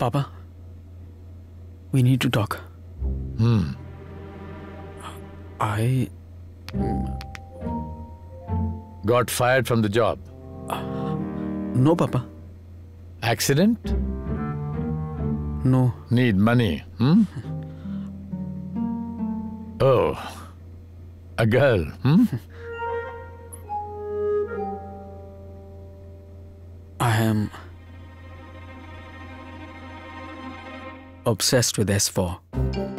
Papa, we need to talk. Hmm. I... Got fired from the job? No, Papa. Accident? No. Need money, hmm? Oh, a girl, hmm? I am obsessed with S4.